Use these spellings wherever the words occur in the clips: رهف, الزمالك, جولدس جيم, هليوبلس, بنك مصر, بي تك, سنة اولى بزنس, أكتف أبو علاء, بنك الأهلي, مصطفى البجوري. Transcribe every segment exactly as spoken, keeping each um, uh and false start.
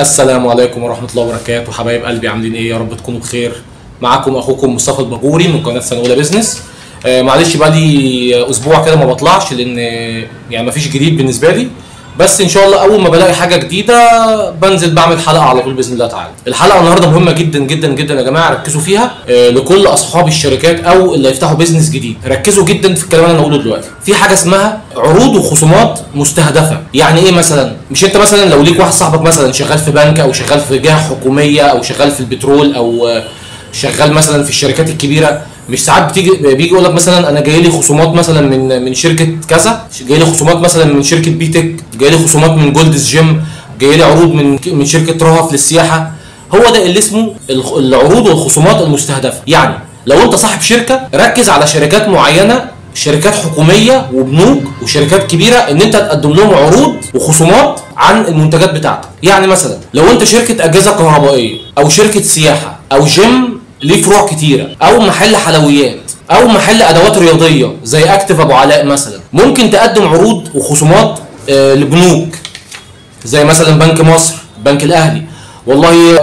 السلام عليكم ورحمة الله وبركاته. حبايب قلبي عاملين ايه؟ يا رب تكونوا بخير. معاكم اخوكم مصطفى البجوري من قناة سنة اولى بزنس. آه معلش بقالي اسبوع كده ما بطلعش لان يعني مفيش جديد بالنسبة لي، بس ان شاء الله اول ما بلاقي حاجة جديدة بنزل بعمل حلقة على طول باذن الله تعالى. الحلقة النهاردة مهمة جدا جدا جدا يا جماعة، ركزوا فيها. آه لكل اصحاب الشركات او اللي هيفتحوا بيزنس جديد، ركزوا جدا في الكلام اللي انا هقوله دلوقتي. في حاجة اسمها عروض وخصومات مستهدفة. يعني ايه مثلا؟ مش انت مثلا لو ليك واحد صاحبك مثلا شغال في بنك او شغال في جهة حكومية او شغال في البترول او شغال مثلا في الشركات الكبيرة، مش ساعات بتيجي بيجي يقول لك مثلا انا جاي لي خصومات مثلا من من شركه كذا، جاي لي خصومات مثلا من شركه بي تك، جاي لي خصومات من جولدس جيم، جاي لي عروض من من شركه رهف للسياحه. هو ده اللي اسمه العروض والخصومات المستهدفه. يعني لو انت صاحب شركه ركز على شركات معينه، شركات حكوميه وبنوك وشركات كبيره، ان انت تقدم لهم عروض وخصومات عن المنتجات بتاعتك. يعني مثلا لو انت شركه اجهزه كهربائيه او شركه سياحه او جيم ليه فروع كتيرة، او محل حلويات او محل ادوات رياضية زي أكتف أبو علاء مثلا، ممكن تقدم عروض وخصومات آه لبنوك زي مثلا بنك مصر، بنك الأهلي. والله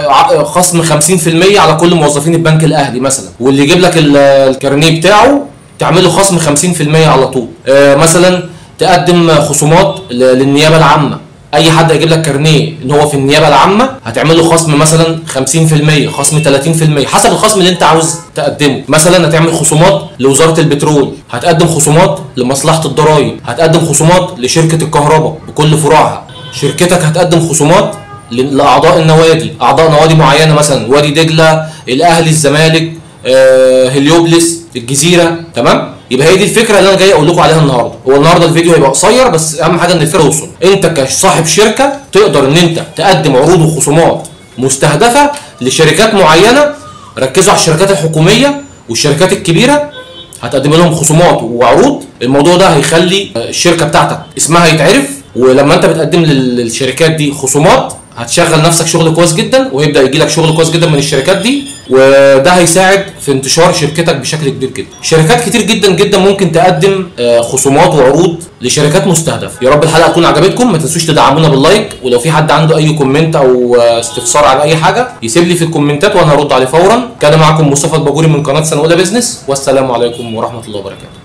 خصم خمسين في المية على كل موظفين البنك الأهلي مثلا، واللي يجيب لك الكارنيه بتاعه تعمله خصم خمسين في المية على طول. آه مثلا تقدم خصومات للنيابة العامة، اي حد هيجيب لك كارنيه ان هو في النيابه العامه هتعمل له خصم مثلا خمسين في المية، خصم ثلاثين في المية حسب الخصم اللي انت عاوز تقدمه. مثلا هتعمل خصومات لوزاره البترول، هتقدم خصومات لمصلحه الضرايب، هتقدم خصومات لشركه الكهرباء بكل فروعها. شركتك هتقدم خصومات لاعضاء النوادي، اعضاء نوادي معينه مثلا وادي دجله، الاهلي، الزمالك، آه هليوبلس، الجزيره. تمام؟ يبقى هي دي الفكره اللي انا جاي اقول لكم عليها النهارده. هو النهارده الفيديو هيبقى قصير، بس اهم حاجه ان الفكره توصل. انت كصاحب شركه تقدر ان انت تقدم عروض وخصومات مستهدفه لشركات معينه. ركزوا على الشركات الحكوميه والشركات الكبيره، هتقدم لهم خصومات وعروض. الموضوع ده هيخلي الشركه بتاعتك اسمها يتعرف، ولما انت بتقدم للشركات دي خصومات هتشغل نفسك شغل كويس جدا، وهيبدا يجي لك شغل كويس جدا من الشركات دي، وده هيساعد في انتشار شركتك بشكل كبير جدا. شركات كتير جدا جدا ممكن تقدم خصومات وعروض لشركات مستهدفه. يا رب الحلقه تكون عجبتكم، ما تنسوش تدعمونا باللايك، ولو في حد عنده اي كومنت او استفسار عن اي حاجه يسيب لي في الكومنتات وانا هرد عليه فورا. كان معكم مصطفى البجوري من قناه سنة اولى بزنس، والسلام عليكم ورحمه الله وبركاته.